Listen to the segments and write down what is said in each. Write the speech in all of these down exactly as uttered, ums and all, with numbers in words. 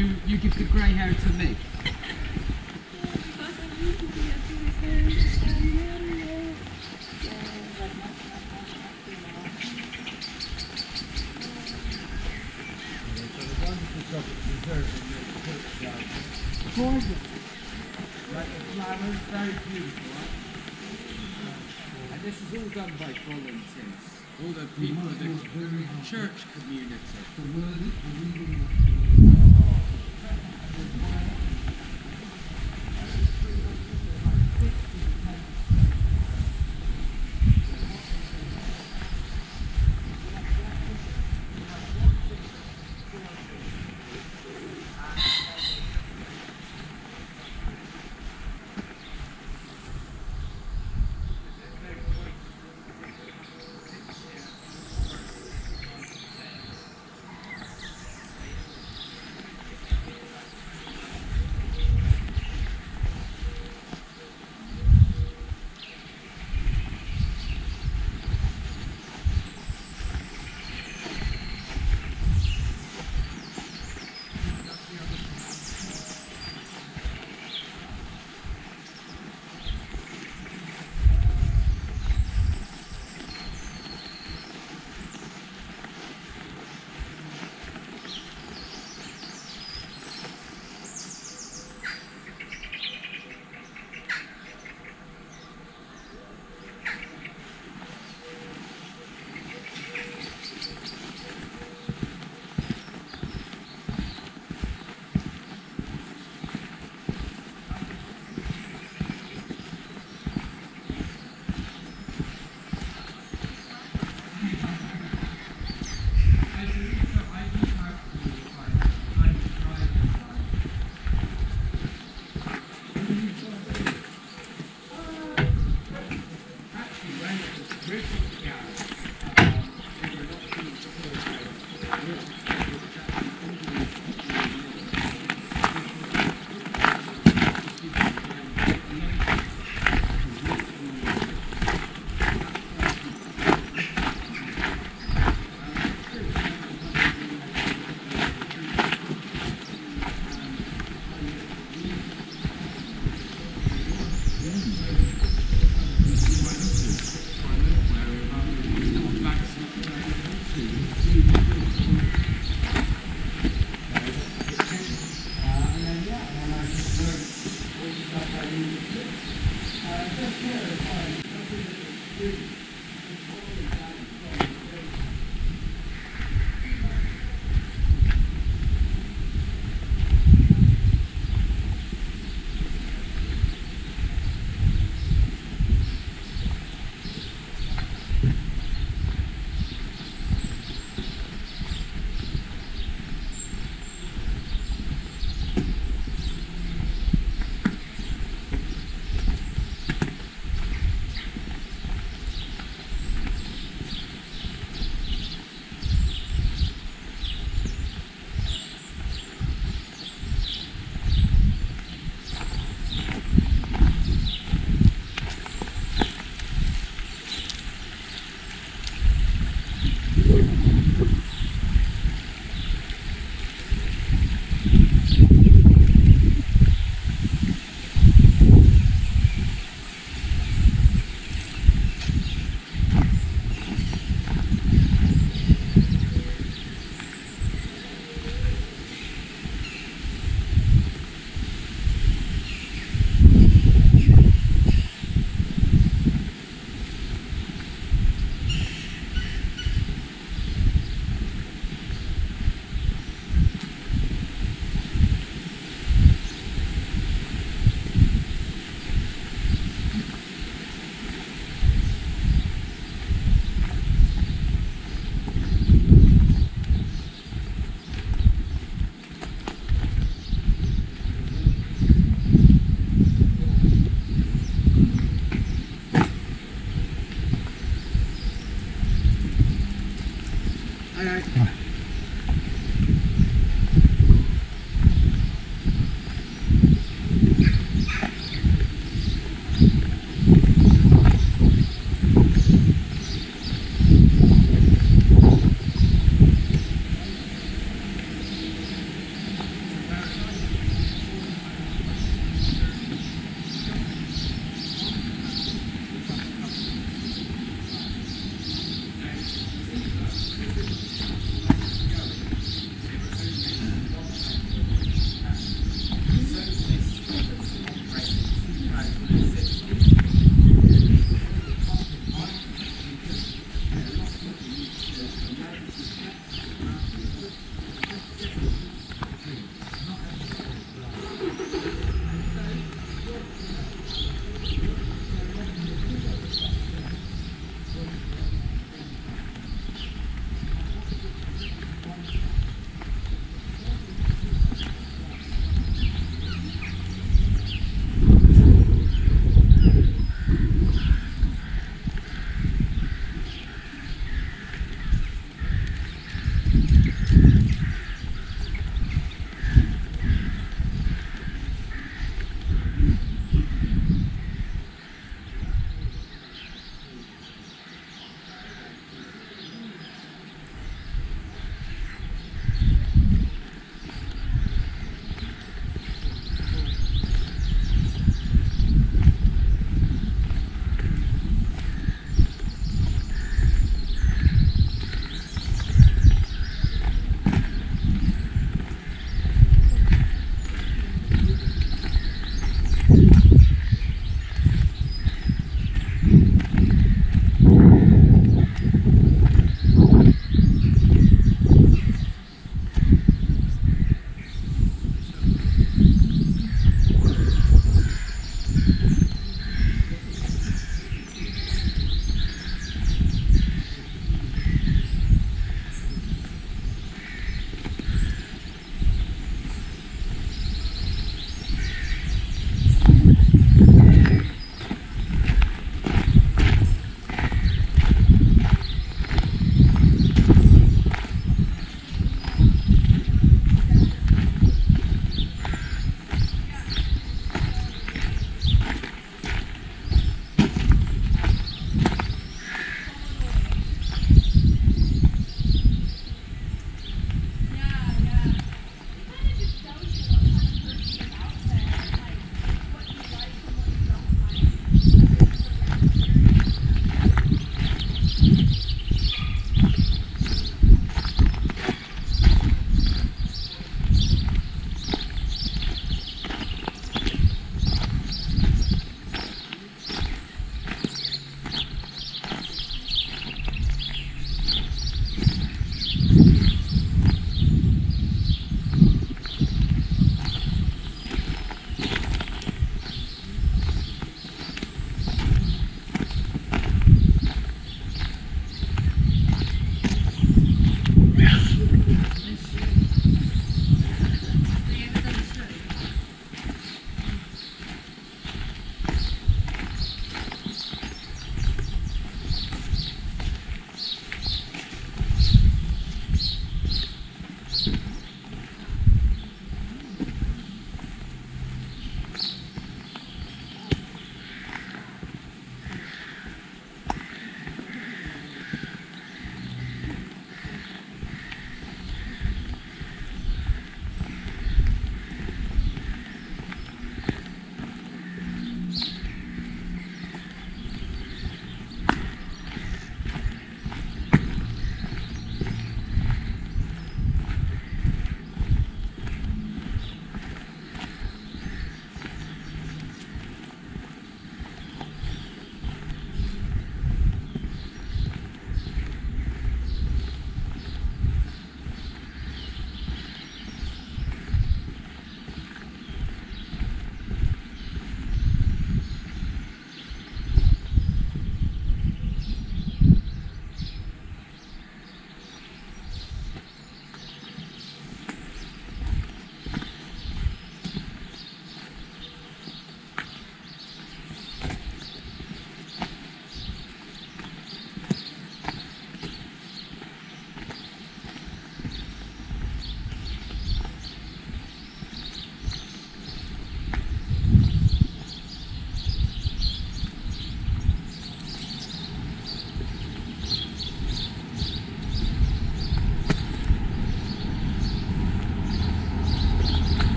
You you give the grey hair to me. Gorgeous. Right, the flowers, very beautiful. Right? And this is all done by volunteers. All the people of the church community.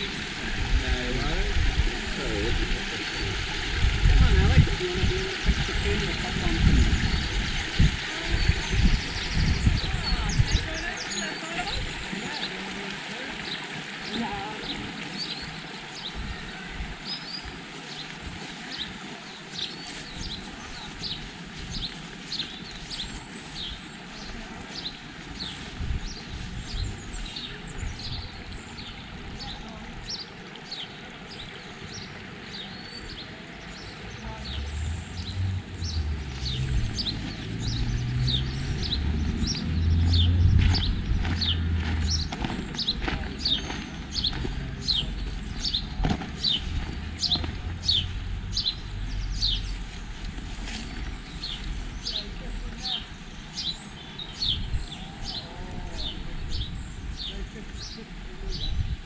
Thank you.